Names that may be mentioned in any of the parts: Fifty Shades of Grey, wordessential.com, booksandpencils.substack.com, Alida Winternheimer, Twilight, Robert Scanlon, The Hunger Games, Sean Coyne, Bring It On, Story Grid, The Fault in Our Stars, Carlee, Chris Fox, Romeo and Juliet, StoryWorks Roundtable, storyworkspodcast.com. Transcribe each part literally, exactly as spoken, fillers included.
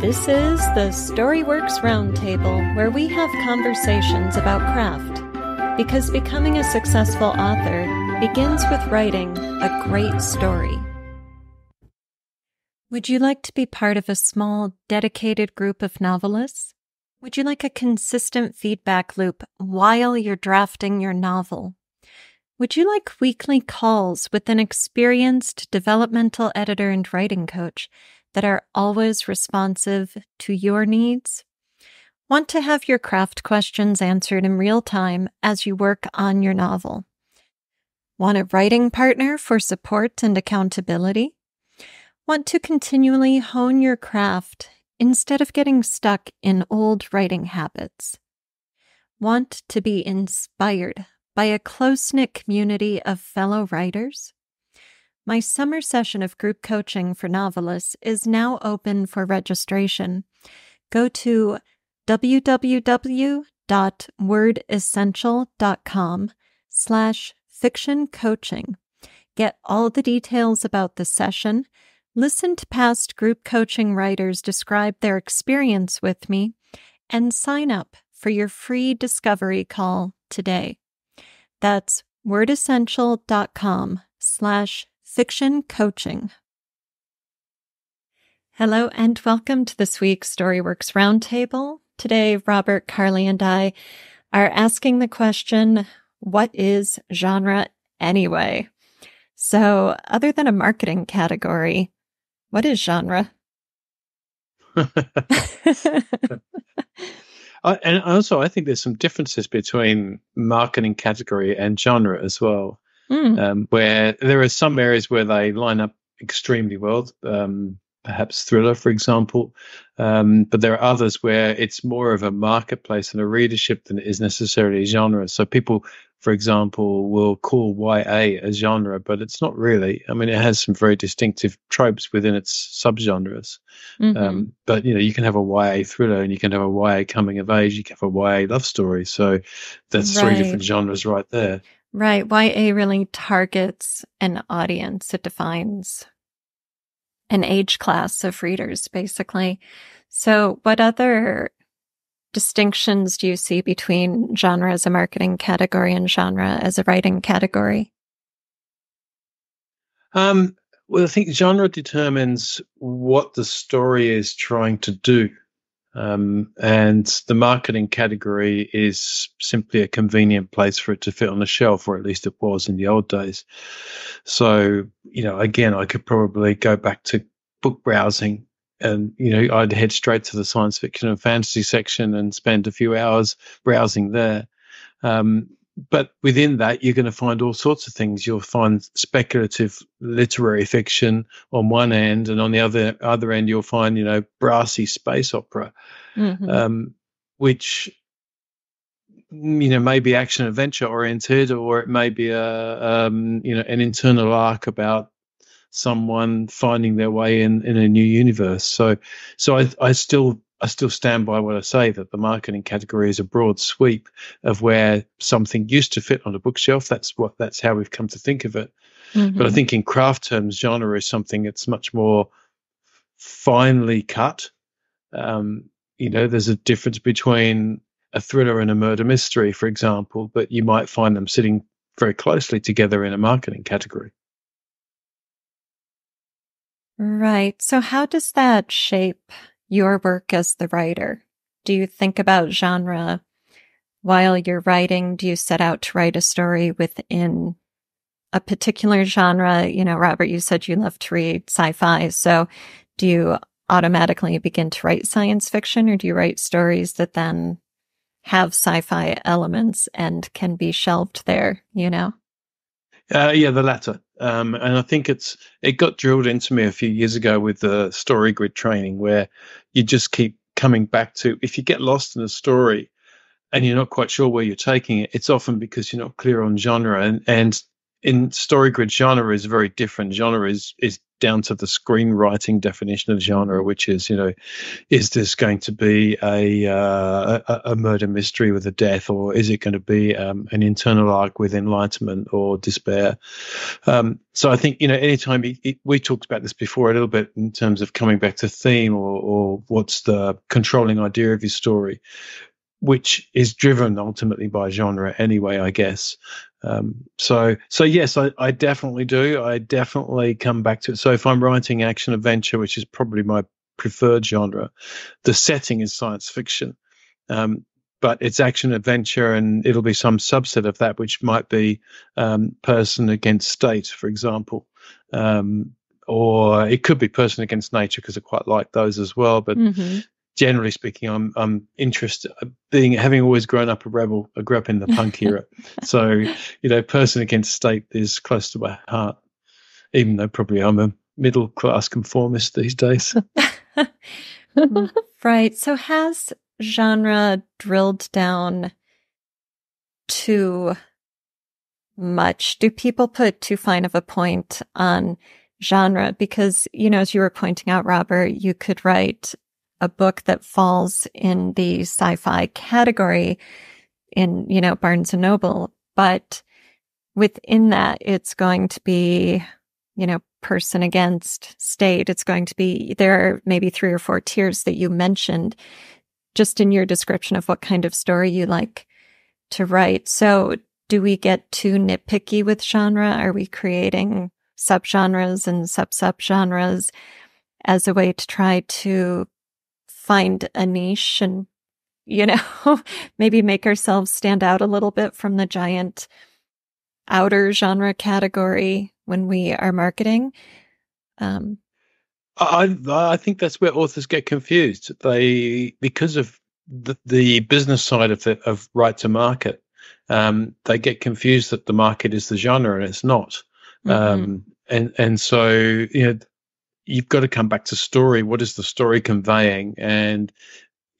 This is the StoryWorks Roundtable, where we have conversations about craft, because becoming a successful author begins with writing a great story. Would you like to be part of a small, dedicated group of novelists? Would you like a consistent feedback loop while you're drafting your novel? Would you like weekly calls with an experienced developmental editor and writing coach that are always responsive to your needs? Want to have your craft questions answered in real time as you work on your novel? Want a writing partner for support and accountability? Want to continually hone your craft instead of getting stuck in old writing habits? Want to be inspired by a close-knit community of fellow writers? My summer session of group coaching for novelists is now open for registration. Go to w w w dot word essential dot com slash fiction coaching. Get all the details about the session, listen to past group coaching writers describe their experience with me, and sign up for your free discovery call today. That's word essential dot com slash fiction coaching. Hello and welcome to this week's StoryWorks Roundtable. Today, Robert, Carlee, and I are asking the question, what is genre anyway? So, other than a marketing category, what is genre? Uh, and also, I think there's some differences between marketing category and genre as well, mm. um, where there are some areas where they line up extremely well, um, perhaps thriller, for example. Um, but there are others where it's more of a marketplace and a readership than it is necessarily genre. So people, for example, will call Y A a genre, but it's not really. I mean, it has some very distinctive tropes within its subgenres. Mm-hmm. Um, but, you know, you can have a Y A thriller and you can have a Y A coming of age, you can have a Y A love story. So that's right. Three different genres right there. Right. Y A really targets an audience. It defines an age class of readers, basically. So what other distinctions do you see between genre as a marketing category and genre as a writing category? Um, well, I think genre determines what the story is trying to do. Um, and the marketing category is simply a convenient place for it to fit on the shelf, or at least it was in the old days. So, you know, again, I could probably go back to book browsing and, you know, I'd head straight to the science fiction and fantasy section and spend a few hours browsing there. Um, but within that, you're going to find all sorts of things. You'll find speculative literary fiction on one end, and on the other other end you'll find, you know, brassy space opera, mm-hmm. um, which, you know, may be action adventure oriented, or it may be a um, you know, an internal arc about someone finding their way in, in a new universe. So, so I, I still. I still stand by what I say, that the marketing category is a broad sweep of where something used to fit on a bookshelf. That's what that's how we've come to think of it. Mm-hmm. But I think in craft terms, genre is something that's much more finely cut. Um, you know, there's a difference between a thriller and a murder mystery, for example, but you might find them sitting very closely together in a marketing category. Right. So how does that shape your work as the writer? Do you think about genre while you're writing? Do you set out to write a story within a particular genre? You know, Robert, you said you love to read sci-fi. So do you automatically begin to write science fiction, or do you write stories that then have sci-fi elements and can be shelved there, you know? Uh, yeah, the latter. Um, and I think it's it got drilled into me a few years ago with the Story Grid training, where you just keep coming back to, if you get lost in a story and you're not quite sure where you're taking it, it's often because you're not clear on genre. And, and in Story Grid, genre is a very different genre. Is is down to the screenwriting definition of genre, which is, you know, is this going to be a uh, a, a murder mystery with a death, or is it going to be um, an internal arc with enlightenment or despair? Um, so I think, you know, anytime it, it, we talked about this before a little bit in terms of coming back to theme, or, or what's the controlling idea of your story, which is driven ultimately by genre anyway, I guess. Um, so, so yes, I, I definitely do. I definitely come back to it. So if I'm writing action adventure, which is probably my preferred genre, the setting is science fiction. Um, but it's action adventure, and it'll be some subset of that, which might be um, person against state, for example. Um, or it could be person against nature, because I quite like those as well. But mm-hmm. generally speaking, I'm I'm interested. Being having always grown up a rebel, I grew up in the punk era, so you know, person against state is close to my heart. Even though probably I'm a middle class conformist these days. Right. So has genre drilled down too much? Do people put too fine of a point on genre? Because, you know, as you were pointing out, Robert, you could write a book that falls in the sci-fi category in, you know, Barnes and Noble, but within that, it's going to be, you know, person against state. It's going to be, there are maybe three or four tiers that you mentioned just in your description of what kind of story you like to write. So do we get too nitpicky with genre? Are we creating subgenres and sub-subgenres as a way to try to find a niche and, you know, maybe make ourselves stand out a little bit from the giant outer genre category when we are marketing? Um, I, I think that's where authors get confused. They, because of the, the business side of the, of right to market, um, they get confused that the market is the genre and it's not. Mm-hmm. Um, and, and so, you know, you've got to come back to story. What is the story conveying? And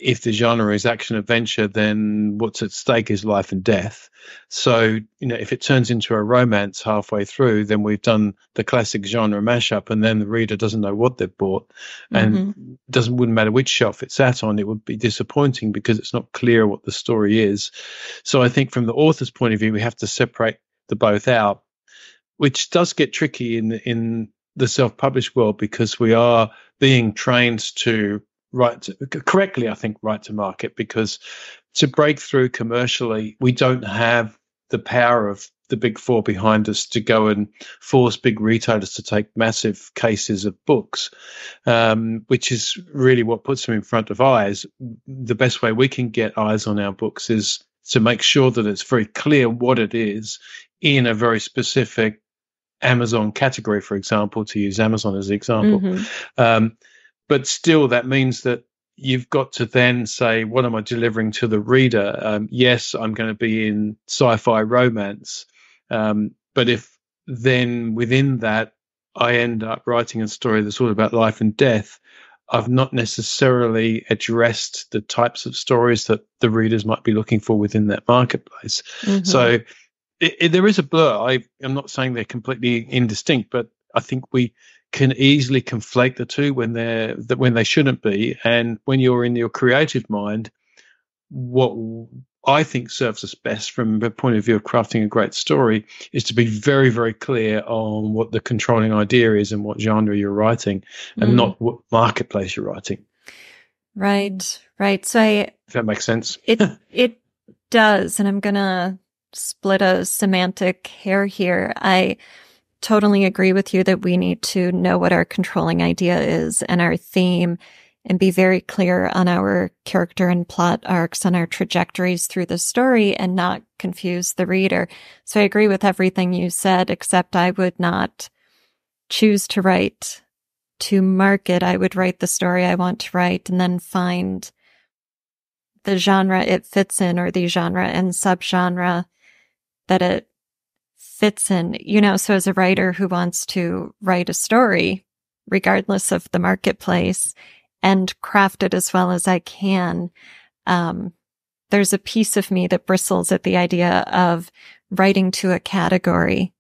if the genre is action adventure, then what's at stake is life and death. So, you know, if it turns into a romance halfway through, then we've done the classic genre mashup, and then the reader doesn't know what they've bought, and mm-hmm. doesn't wouldn't matter which shelf it's sat on, it would be disappointing because it's not clear what the story is. So I think from the author's point of view, we have to separate the both out, which does get tricky in in the self-published world, because we are being trained to write to, correctly, I think, write to market, because to break through commercially, we don't have the power of the big four behind us to go and force big retailers to take massive cases of books, um, which is really what puts them in front of eyes. The best way we can get eyes on our books is to make sure that it's very clear what it is in a very specific Amazon category, for example, to use Amazon as an example. Mm-hmm. Um, but still, that means that you've got to then say, what am I delivering to the reader? Um, yes, I'm going to be in sci-fi romance. Um, but if then within that, I end up writing a story that's all about life and death, I've not necessarily addressed the types of stories that the readers might be looking for within that marketplace. Mm-hmm. So It, it, there is a blur. I, I'm not saying they're completely indistinct, but I think we can easily conflate the two when they're that when they shouldn't be. And when you're in your creative mind, what I think serves us best from the point of view of crafting a great story is to be very, very clear on what the controlling idea is and what genre you're writing, and mm. not what marketplace you're writing. Right, right. So I, if that makes sense, it it does. And I'm gonna split a semantic hair here. I totally agree with you that we need to know what our controlling idea is and our theme, and be very clear on our character and plot arcs, on our trajectories through the story, and not confuse the reader. So I agree with everything you said, except I would not choose to write to market. I would write the story I want to write, and then find the genre it fits in, or the genre and subgenre that it fits in, you know. So as a writer who wants to write a story, regardless of the marketplace, and craft it as well as I can, um, there's a piece of me that bristles at the idea of writing to a category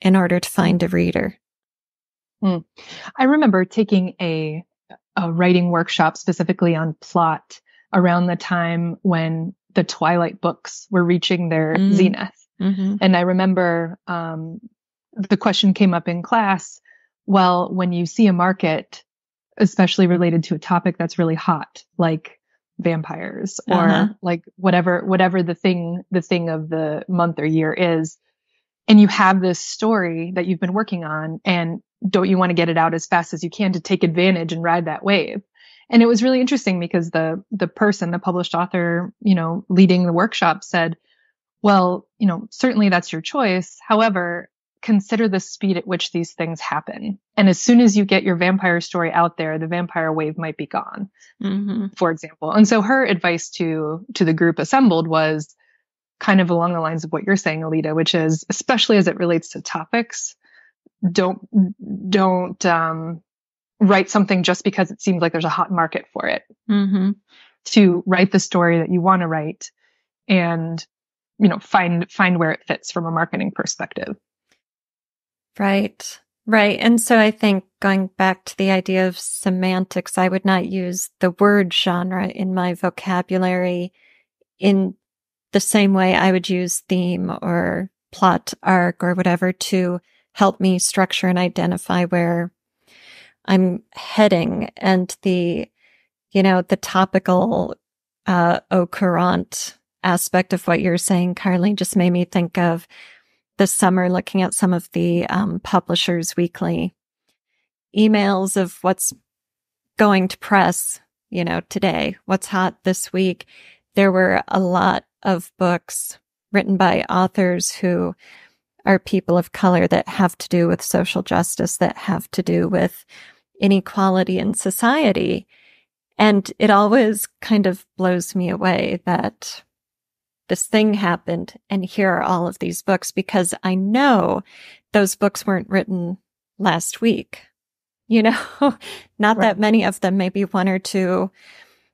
in order to find a reader. Mm. I remember taking a, a writing workshop specifically on plot around the time when the Twilight books were reaching their mm. zenith. Mm-hmm. And I remember um, the question came up in class, well, when you see a market, especially related to a topic that's really hot, like vampires or uh-huh. like whatever, whatever the thing, the thing of the month or year is, and you have this story that you've been working on, and don't you want to get it out as fast as you can to take advantage and ride that wave? And it was really interesting because the, the person, the published author, you know, leading the workshop said, well, you know, certainly that's your choice. However, consider the speed at which these things happen. And as soon as you get your vampire story out there, the vampire wave might be gone, mm-hmm. for example. And so her advice to to the group assembled was kind of along the lines of what you're saying, Alita, which is, especially as it relates to topics, don't don't um, write something just because it seems like there's a hot market for it. Mm-hmm. To write the story that you want to write, and you know, find find where it fits from a marketing perspective. Right. Right. And so I think going back to the idea of semantics, I would not use the word genre in my vocabulary in the same way I would use theme or plot arc or whatever to help me structure and identify where I'm heading. And the, you know, the topical uh, au courant aspect of what you're saying, Carlee, just made me think of this summer, looking at some of the um, Publishers Weekly emails of what's going to press, you know, today, what's hot this week. There were a lot of books written by authors who are people of color that have to do with social justice, that have to do with inequality in society. And it always kind of blows me away that this thing happened, and here are all of these books, because I know those books weren't written last week. You know, not right. that many of them, maybe one or two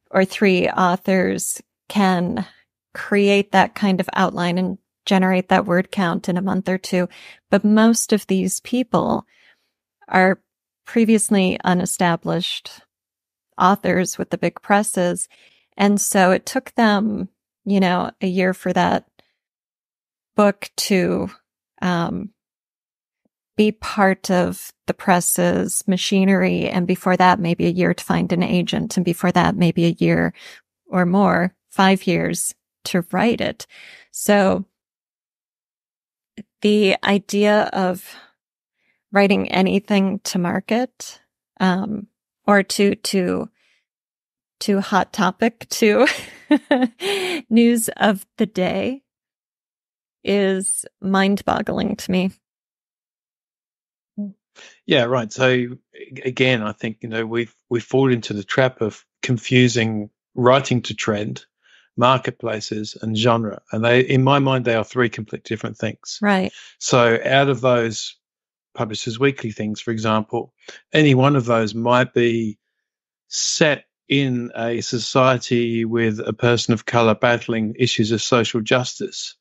or three authors can create that kind of outline and generate that word count in a month or two. But most of these people are previously unestablished authors with the big presses. And so it took them, you know, a year for that book to um, be part of the press's machinery. And before that, maybe a year to find an agent. And before that, maybe a year or more, five years to write it. So the idea of writing anything to market um, or to, to, to hot topic, to news of the day is mind-boggling to me. Yeah, right. So again, I think, you know, we've we fall into the trap of confusing writing to trend, marketplaces, and genre. And they, in my mind, they are three complete different things. Right. So out of those Publishers Weekly things, for example, any one of those might be set in a society with a person of color battling issues of social justice,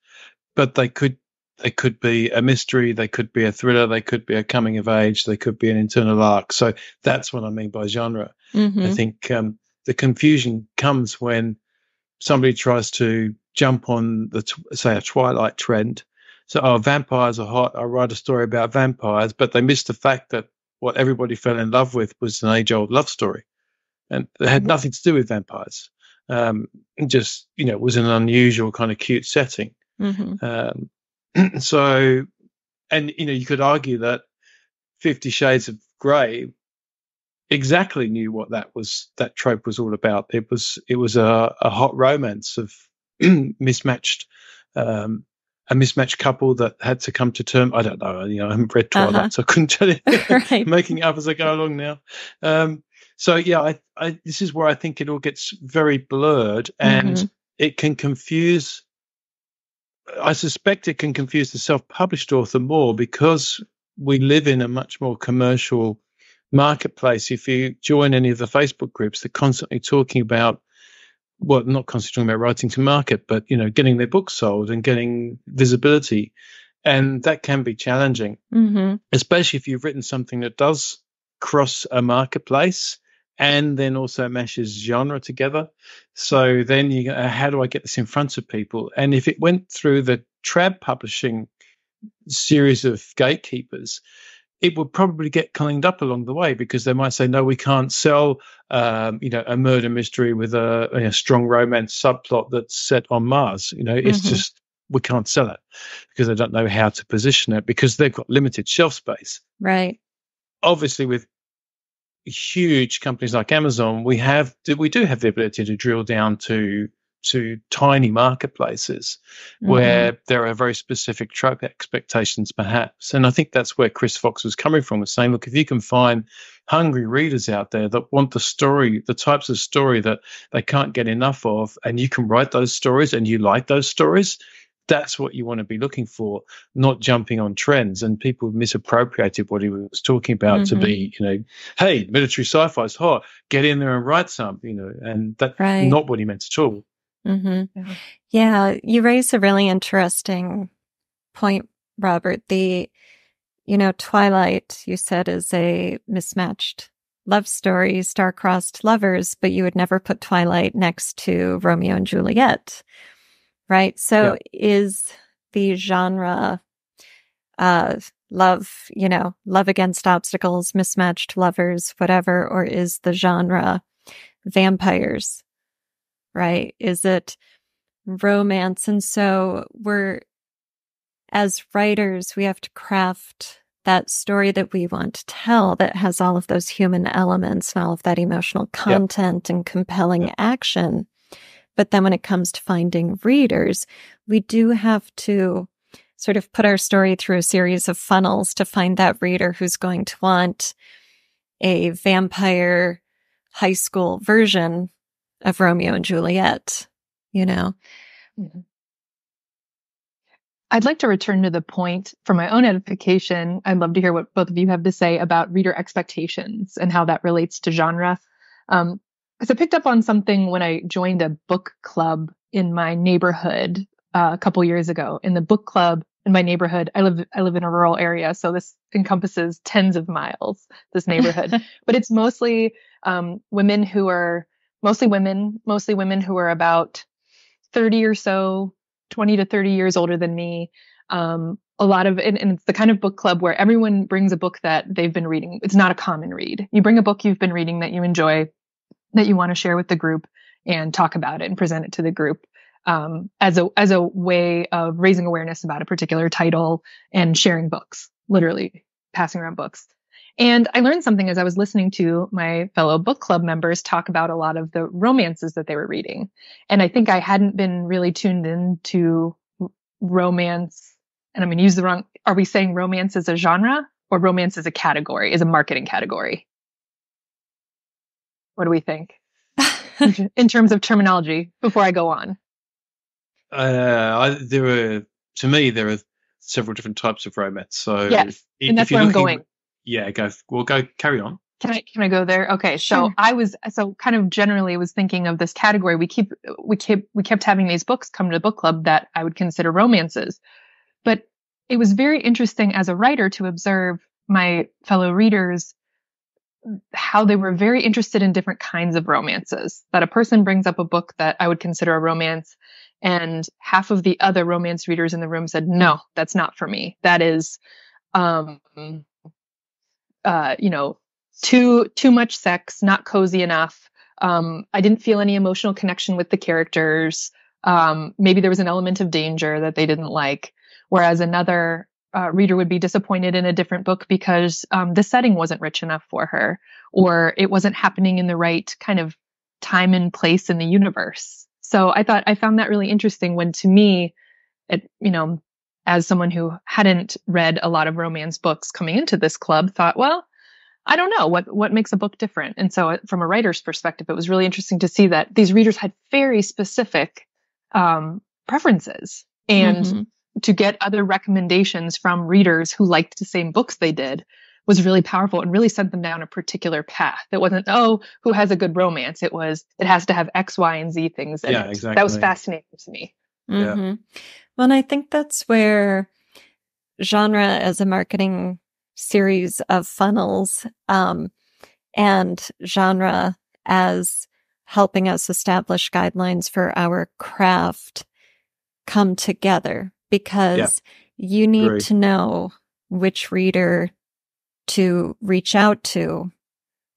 but they could they could be a mystery, they could be a thriller, they could be a coming of age, they could be an internal arc. So that's what I mean by genre. Mm-hmm. I think um, the confusion comes when somebody tries to jump on the tw- say a Twilight trend. So oh, vampires are hot. I'll write a story about vampires, but they miss the fact that what everybody fell in love with was an age-old love story. And it had nothing to do with vampires. Um, just, you know, it was an unusual kind of cute setting. Mm-hmm. Um, so, and, you know, you could argue that Fifty Shades of Grey exactly knew what that was, that trope was all about. It was, it was a, a hot romance of mismatched, um, a mismatched couple that had to come to term. I don't know, you know, I haven't read Twilight, uh-huh. so I couldn't tell you. Right. Making it up as I go along now. Um, So, yeah, I, I, this is where I think it all gets very blurred, and mm-hmm. it can confuse – I suspect it can confuse the self-published author more, because we live in a much more commercial marketplace. If you join any of the Facebook groups, they're constantly talking about – well, not constantly talking about writing to market, but, you know, getting their books sold and getting visibility. And that can be challenging, mm-hmm. especially if you've written something that does cross a marketplace and then also meshes genre together. So then you go, how do I get this in front of people? And if it went through the trad publishing series of gatekeepers, it would probably get cleaned up along the way, because they might say, no, we can't sell, um, you know, a murder mystery with a, a strong romance subplot that's set on Mars. You know, it's mm-hmm. just, we can't sell it because they don't know how to position it, because they've got limited shelf space. Right. Obviously, with huge companies like Amazon, we have we do have the ability to drill down to to tiny marketplaces mm-hmm. where there are very specific trope expectations, perhaps. And I think that's where Chris Fox was coming from, was saying, look, if you can find hungry readers out there that want the story, the types of story that they can't get enough of, and you can write those stories and you like those stories, that's what you want to be looking for, not jumping on trends. And people misappropriated what he was talking about mm-hmm. to be, you know, hey, military sci-fi is hot, get in there and write some, you know, and that's right. not what he meant at all. Mm-hmm. Yeah. yeah, you raise a really interesting point, Robert. The, you know, Twilight, you said, is a mismatched love story, star-crossed lovers, but you would never put Twilight next to Romeo and Juliet, right? So yeah. is the genre uh, love, you know, love against obstacles, mismatched lovers, whatever, or is the genre vampires? Right? Is it romance? And so we're, as writers, we have to craft that story that we want to tell that has all of those human elements and all of that emotional content yep. and compelling yep. action. But then when it comes to finding readers, we do have to sort of put our story through a series of funnels to find that reader who's going to want a vampire high school version of Romeo and Juliet, you know. I'd like to return to the point for my own edification. I'd love to hear what both of you have to say about reader expectations and how that relates to genre. Um, so I picked up on something when I joined a book club in my neighborhood uh, a couple years ago. In the book club in my neighborhood, I live I live in a rural area, so this encompasses tens of miles, this neighborhood. But it's mostly um, women who are Mostly women, mostly women who are about thirty or so, twenty to thirty years older than me. Um, a lot of, and, and it's the kind of book club where everyone brings a book that they've been reading. It's not a common read. You bring a book you've been reading that you enjoy, that you want to share with the group and talk about it and present it to the group um, as a as a way of raising awareness about a particular title and sharing books, literally passing around books. And I learned something as I was listening to my fellow book club members talk about a lot of the romances that they were reading. And I think I hadn't been really tuned into romance. And I'm going to use the wrong, are we saying romance is a genre or romance is a category, is a marketing category? What do we think in terms of terminology before I go on? Uh, I, there are, to me, there are several different types of romance. So yes, if, and that's where I'm going. Re- Yeah, go. We'll go. Carry on. Can I? Can I go there? Okay. So sure. I was. So kind of generally, was thinking of this category. We keep. We keep. We kept having these books come to the book club that I would consider romances, but it was very interesting as a writer to observe my fellow readers how they were very interested in different kinds of romances. That a person brings up a book that I would consider a romance, and half of the other romance readers in the room said, "No, that's not for me. That is." Um, Uh, you know, too too much sex, not cozy enough. Um, I didn't feel any emotional connection with the characters. Um, maybe there was an element of danger that they didn't like. Whereas another uh, reader would be disappointed in a different book because um, the setting wasn't rich enough for her, or it wasn't happening in the right kind of time and place in the universe. So I thought I found that really interesting. When to me, it you know. as someone who hadn't read a lot of romance books coming into this club, thought, well, I don't know what, what makes a book different. And so from a writer's perspective, it was really interesting to see that these readers had very specific um, preferences, and mm-hmm. to get other recommendations from readers who liked the same books they did was really powerful and really sent them down a particular path. It wasn't, oh, who has a good romance? It was, it has to have X, Y, and Z things in yeah, it. Exactly. That was fascinating to me. Mm-hmm. Yeah. Well, and I think that's where genre as a marketing series of funnels, um, and genre as helping us establish guidelines for our craft come together, because yeah. you need Great. to know which reader to reach out to,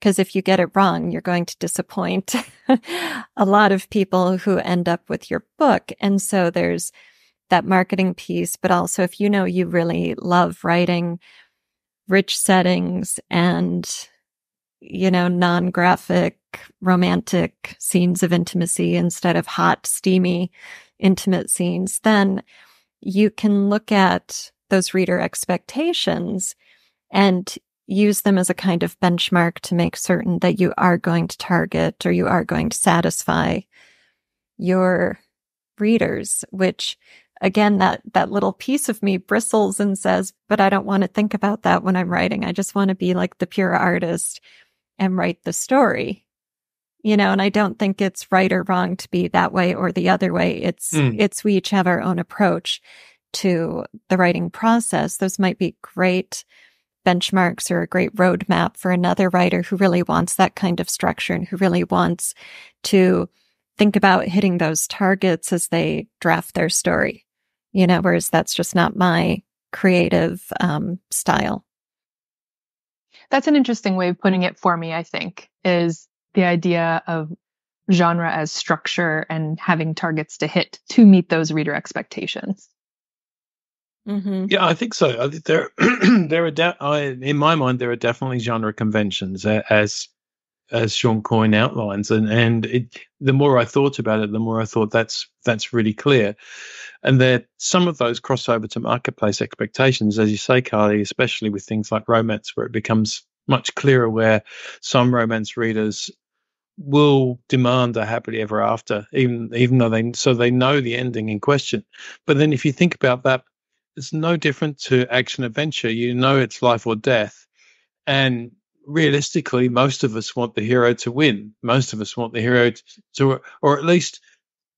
because if you get it wrong, you're going to disappoint a lot of people who end up with your book. And so there's that marketing piece, but also if you know you really love writing rich settings and, you know, non-graphic, romantic scenes of intimacy instead of hot, steamy, intimate scenes, then you can look at those reader expectations and use them as a kind of benchmark to make certain that you are going to target or you are going to satisfy your readers, which, again, that, that little piece of me bristles and says, but I don't want to think about that when I'm writing. I just want to be like the pure artist and write the story, you know, and I don't think it's right or wrong to be that way or the other way. It's, mm. it's, we each have our own approach to the writing process. Those might be great benchmarks or a great roadmap for another writer who really wants that kind of structure and who really wants to think about hitting those targets as they draft their story, you know, whereas that's just not my creative um, style. That's an interesting way of putting it for me, I think, is the idea of genre as structure and having targets to hit to meet those reader expectations. Mm-hmm. Yeah, I think so. I think there, there are de- I, in my mind, there are definitely genre conventions, uh, as as Sean Coyne outlines, and and it, the more I thought about it, the more I thought that's that's really clear. And that some of those cross over to marketplace expectations, as you say, Carlee, especially with things like romance, where it becomes much clearer where some romance readers will demand a happily ever after, even even though they so they know the ending in question. But then if you think about that, it's no different to action adventure. You know, it's life or death. And realistically, most of us want the hero to win. Most of us want the hero to, to or at least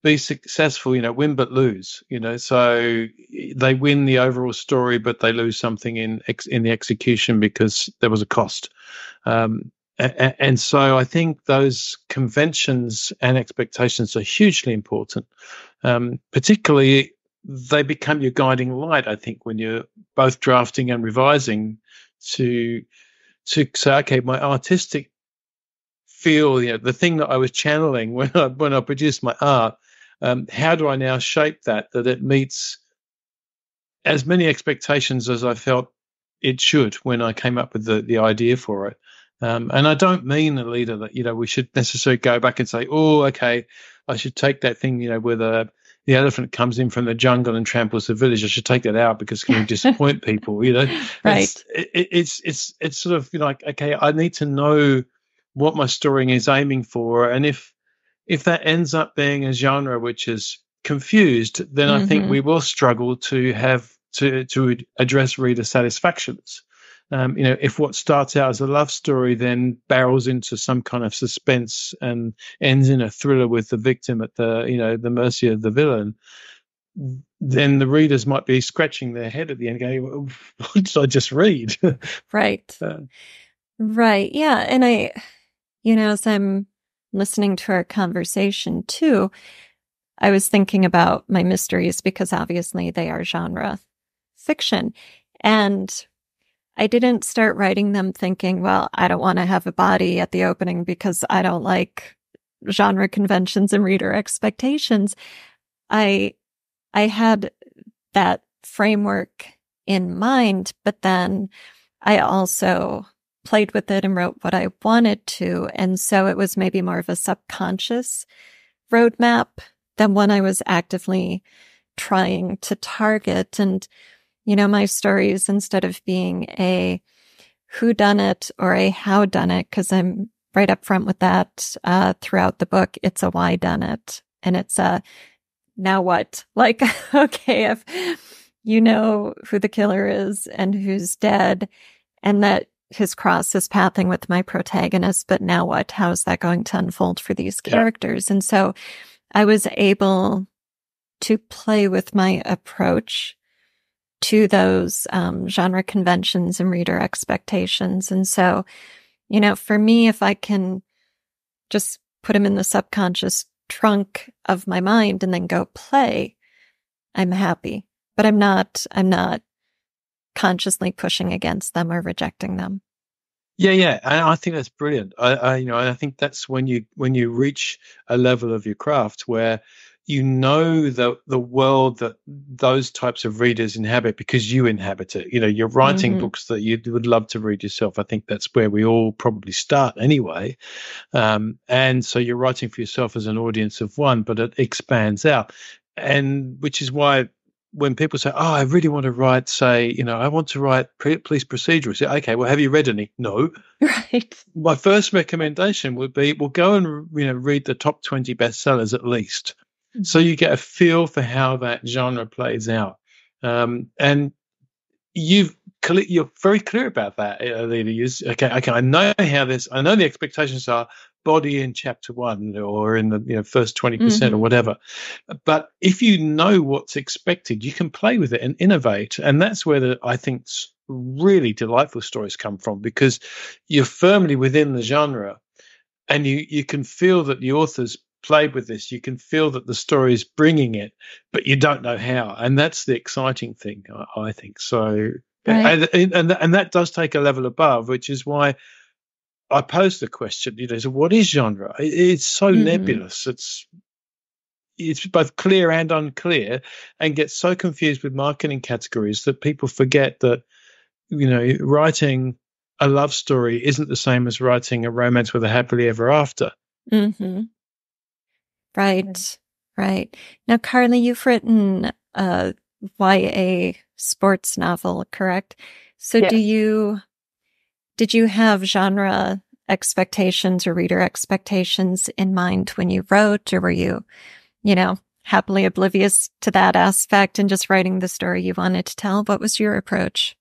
be successful, you know, win but lose, you know. So they win the overall story, but they lose something in ex, in the execution because there was a cost. Um, and, and so I think those conventions and expectations are hugely important, um, particularly they become your guiding light, I think, when you're both drafting and revising to to say, okay, my artistic feel, you know, the thing that I was channeling when I when I produced my art, um, how do I now shape that that it meets as many expectations as I felt it should when I came up with the, the idea for it? Um, and I don't mean a leader that, you know, we should necessarily go back and say, oh, okay, I should take that thing, you know, with a the elephant comes in from the jungle and tramples the village. I should take that out because it's going to disappoint people, you know. Right. It's, it, it's it's it's sort of, you know, like, okay, I need to know what my story is aiming for, and if if that ends up being a genre which is confused, then mm-hmm. I think we will struggle to have to to address reader satisfactions. Um, you know, if what starts out as a love story then barrels into some kind of suspense and ends in a thriller with the victim at the, you know, the mercy of the villain, then the readers might be scratching their head at the end going, what did I just read? Right. Uh, right. Yeah. And I, you know, as I'm listening to our conversation too, I was thinking about my mysteries because obviously they are genre fiction. And I didn't start writing them thinking, well, I don't want to have a body at the opening because I don't like genre conventions and reader expectations. I I had that framework in mind, but then I also played with it and wrote what I wanted to. And so it was maybe more of a subconscious roadmap than one I was actively trying to target. And you know, my stories, instead of being a whodunit or a howdunit, because I'm right up front with that uh, throughout the book, it's a whydunit. And it's a now what? Like, okay, if you know who the killer is and who's dead and that his cross is pathing with my protagonist, but now what? How is that going to unfold for these characters? Yeah. And so I was able to play with my approach to those um, genre conventions and reader expectations. And so, you know, for me, if I can just put them in the subconscious trunk of my mind and then go play, I'm happy. But I'm not, I'm not consciously pushing against them or rejecting them. Yeah, yeah, I, I think that's brilliant. I, I, you know, I think that's when you when you reach a level of your craft where you know the the world that those types of readers inhabit because you inhabit it. You know, you're writing mm-hmm. books that you would love to read yourself. I think that's where we all probably start anyway. Um, and so you're writing for yourself as an audience of one, but it expands out, and which is why. When people say, oh, I really want to write, say, you know, I want to write police procedural. Say, okay, well, have you read any? No. Right. My first recommendation would be, well, go and, you know, read the top twenty bestsellers at least. Mm-hmm. So you get a feel for how that genre plays out. Um, and you've, you're very clear about that, Alina. You, okay, okay, I know how this, I know the expectations are body in chapter one or in the you know, first twenty percent mm-hmm. or whatever. But if you know what's expected, you can play with it and innovate. And that's where the, I think really delightful stories come from, because you're firmly within the genre and you, you can feel that the author's played with this. You can feel that the story is bringing it, but you don't know how. And that's the exciting thing, I, I think. So, right. and, and, and that does take a level above, which is why I posed the question, you know, so what is genre? It's so mm. nebulous. It's it's both clear and unclear, and gets so confused with marketing categories that people forget that, you know, writing a love story isn't the same as writing a romance with a happily ever after. Mm-hmm. Right, right. Now, Carlee, you've written a Y A sports novel, correct? So yeah. do you... Did you have genre expectations or reader expectations in mind when you wrote, or were you, you know, happily oblivious to that aspect and just writing the story you wanted to tell? What was your approach?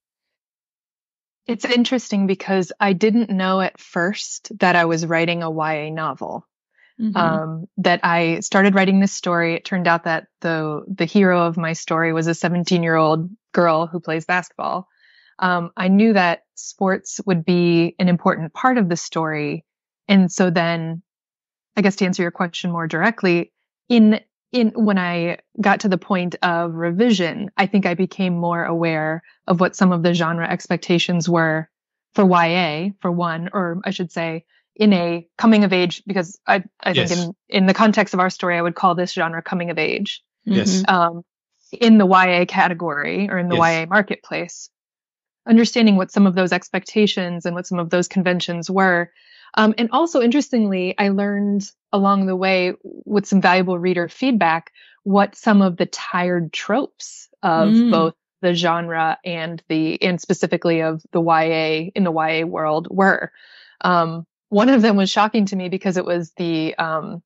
It's interesting because I didn't know at first that I was writing a Y A novel. Mm-hmm. Um, that I started writing this story. It turned out that the the hero of my story was a seventeen-year-old girl who plays basketball. Um, I knew that sports would be an important part of the story. And so then, I guess to answer your question more directly, in in when I got to the point of revision, I think I became more aware of what some of the genre expectations were for Y A, for one, or I should say in a coming of age, because I, I yes. think in, in the context of our story, I would call this genre coming of age. Yes. Um, in the Y A category or in the yes. Y A marketplace. Understanding what some of those expectations and what some of those conventions were. Um, and also, interestingly, I learned along the way with some valuable reader feedback what some of the tired tropes of mm. both the genre and the and specifically of the Y A in the Y A world were. Um, one of them was shocking to me because it was the um,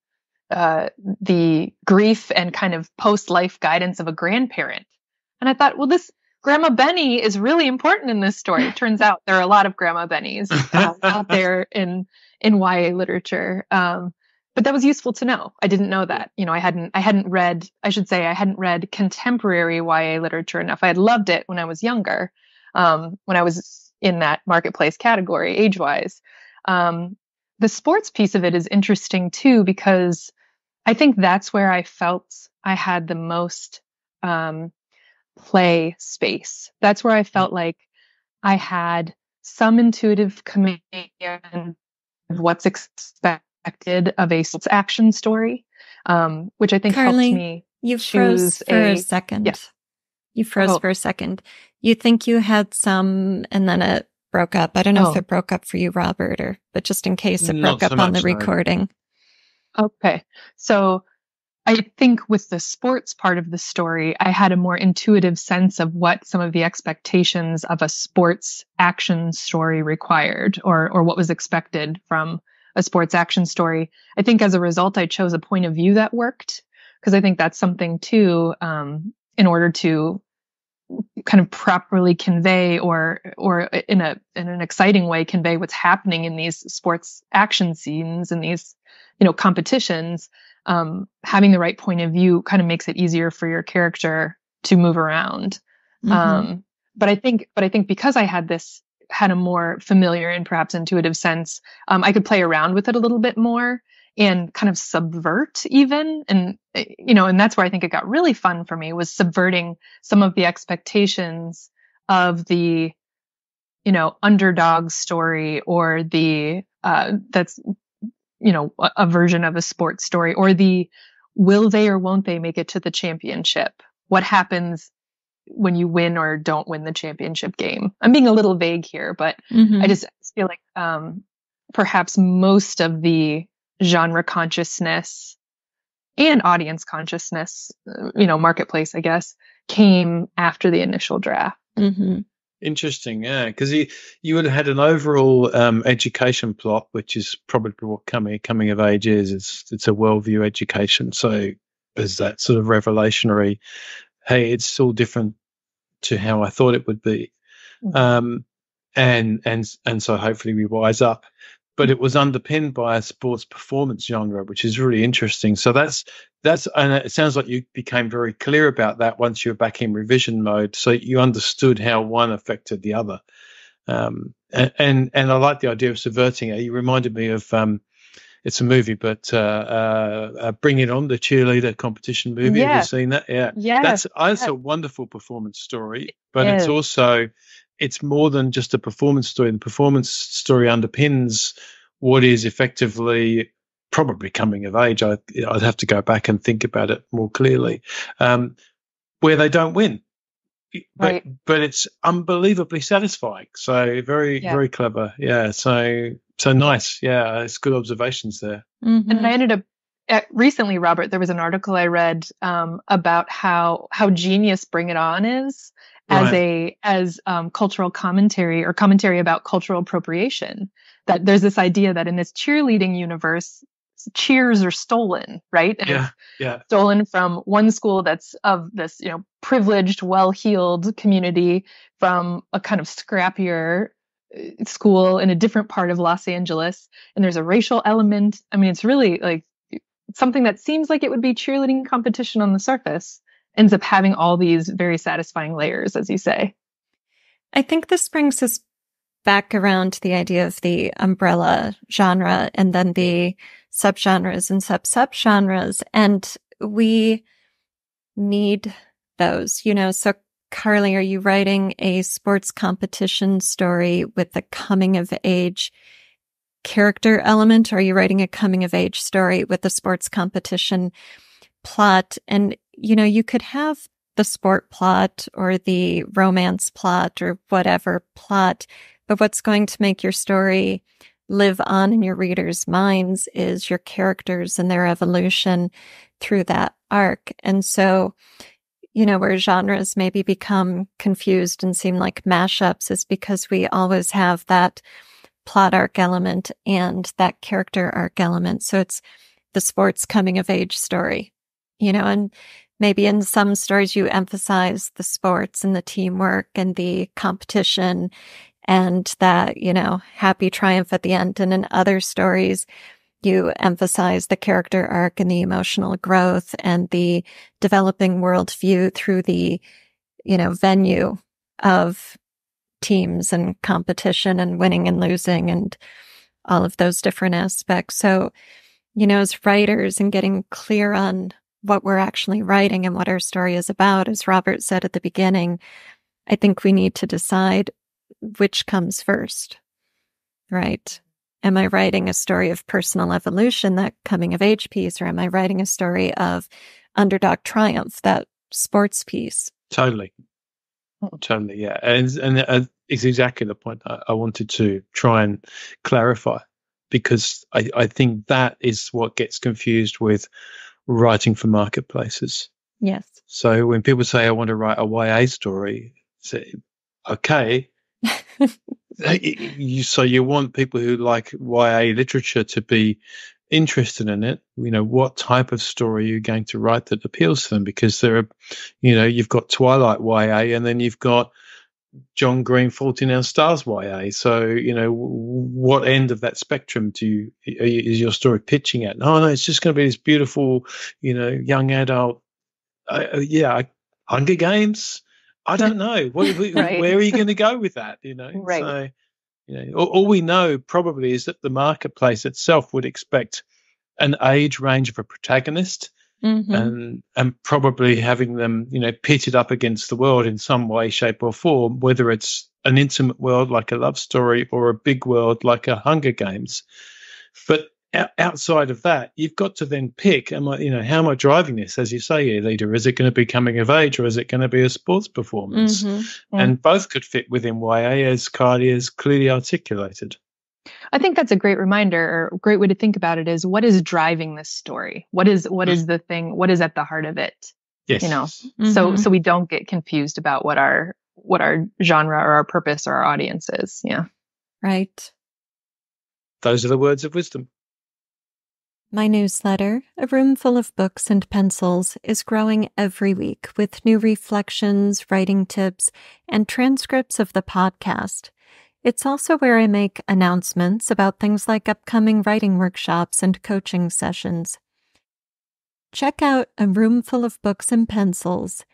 uh, the grief and kind of post-life guidance of a grandparent. And I thought, well, this Grandma Benny is really important in this story. It turns out there are a lot of Grandma Bennies uh, out there in in Y A literature. Um, but that was useful to know. I didn't know that. You know, I hadn't I hadn't read, I should say I hadn't read contemporary Y A literature enough. I had loved it when I was younger, um, when I was in that marketplace category, age-wise. Um, the sports piece of it is interesting too, because I think that's where I felt I had the most um play space. That's where I felt like I had some intuitive command of what's expected of a action story, um, which I think Carlee, helped me you choose froze for a, a second. Yeah. You froze oh. for a second. You think you had some, and then it broke up. I don't know oh. if it broke up for you, Robert, or but just in case it Not broke so up on the recording. Though. Okay, so. I think with the sports part of the story, I had a more intuitive sense of what some of the expectations of a sports action story required, or or what was expected from a sports action story. I think as a result, I chose a point of view that worked, because I think that's something too, um, in order to kind of properly convey or or in a in an exciting way convey what's happening in these sports action scenes and these, you know, competitions. Um, having the right point of view kind of makes it easier for your character to move around. Mm-hmm. Um, but I think, but I think because I had this, had a more familiar and perhaps intuitive sense, um, I could play around with it a little bit more and kind of subvert even. And, you know, and that's where I think it got really fun for me, was subverting some of the expectations of the, you know, underdog story, or the, uh, that's, you know, a, a version of a sports story, or the, will they or won't they make it to the championship? What happens when you win or don't win the championship game? I'm being a little vague here, but mm-hmm. I just feel like um, perhaps most of the genre consciousness and audience consciousness, you know, marketplace, I guess, came after the initial draft. Mm-hmm. Interesting, yeah, because you you would have had an overall um, education plot, which is probably what coming coming of age is. It's it's a worldview education, so is that sort of revelationary. Hey, it's all different to how I thought it would be, mm-hmm. um, and and and so hopefully we wise up. But it was underpinned by a sports performance genre, which is really interesting. So that's that's and it sounds like you became very clear about that once you were back in revision mode. So you understood how one affected the other, um, and, and and I like the idea of subverting it. You reminded me of um, it's a movie, but uh, uh, Bring It On, the cheerleader competition movie. Yeah. Have you seen that? Yeah, yeah. That's that's yeah. a wonderful performance story, but yeah. it's also. It's more than just a performance story. The performance story underpins what is effectively probably coming of age. I, I'd have to go back and think about it more clearly, um, where they don't win. But, right. but it's unbelievably satisfying. So very, yeah. very clever. Yeah. So so nice. Yeah, it's good observations there. Mm-hmm. And I ended up, recently, Robert, there was an article I read um, about how how genius Bring It On is. As right. a as um, cultural commentary or commentary about cultural appropriation, that there's this idea that in this cheerleading universe, cheers are stolen, right? And yeah, yeah. Stolen from one school that's of this, you know, privileged, well-heeled community, from a kind of scrappier school in a different part of Los Angeles, and there's a racial element. I mean, it's really like something that seems like it would be cheerleading competition on the surface. Ends up having all these very satisfying layers, as you say. I think this brings us back around to the idea of the umbrella genre and then the subgenres and sub-subgenres. And we need those, you know. So, Carlee, are you writing a sports competition story with a coming of age character element? Or are you writing a coming of age story with a sports competition plot? And you know, you could have the sport plot or the romance plot or whatever plot, but what's going to make your story live on in your readers' minds is your characters and their evolution through that arc. And so, you know, where genres maybe become confused and seem like mashups is because we always have that plot arc element and that character arc element. So it's the sports coming of age story. You know, and maybe in some stories you emphasize the sports and the teamwork and the competition and that, you know, happy triumph at the end. And in other stories, you emphasize the character arc and the emotional growth and the developing worldview through the, you know, venue of teams and competition and winning and losing and all of those different aspects. So, you know, as writers and getting clear on what we're actually writing and what our story is about, as Robert said at the beginning, I think we need to decide which comes first, right? Am I writing a story of personal evolution, that coming of age piece, or am I writing a story of underdog triumph, that sports piece? Totally. Totally, yeah. And, and uh, it's exactly the point I, I wanted to try and clarify, because I, I think that is what gets confused with writing for marketplaces. Yes. So when people say, I want to write a Y A story, say, okay. you, so you want people who like Y A literature to be interested in it. You know, what type of story you're going to write that appeals to them? Because there are, you know, you've got Twilight Y A and then you've got John Green, Fault in Our Stars Y A. So, you know, what end of that spectrum do you, is your story pitching at? No, no, it's just going to be this beautiful, you know, young adult. Uh, yeah, Hunger Games. I don't know. What, right. Where are you going to go with that? You know, right. So, you know, all, all we know probably is that the marketplace itself would expect an age range of a protagonist, mm-hmm. and and probably having them, you know, pitted up against the world in some way, shape, or form, whether it's an intimate world like a love story or a big world like a Hunger Games. But outside of that, you've got to then pick, am I, you know, how am I driving this? As you say, Alita, is it going to be coming of age or is it going to be a sports performance? Mm-hmm. Yeah. And both could fit within Y A, as Carlee has clearly articulated. I think that's a great reminder, or a great way to think about it, is what is driving this story? What is what is the thing? What is at the heart of it? Yes. You know, mm-hmm. so so we don't get confused about what our what our genre or our purpose or our audience is. Yeah. Right. Those are the words of wisdom. My newsletter, A Room Full of Books and Pencils, is growing every week with new reflections, writing tips, and transcripts of the podcast. It's also where I make announcements about things like upcoming writing workshops and coaching sessions. Check out A Room Full of Books and Pencils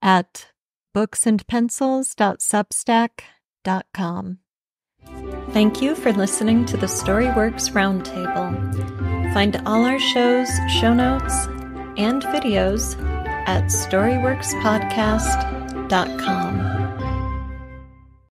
at books and pencils dot substack dot com. Thank you for listening to the StoryWorks Roundtable. Find all our shows, show notes, and videos at story works podcast dot com.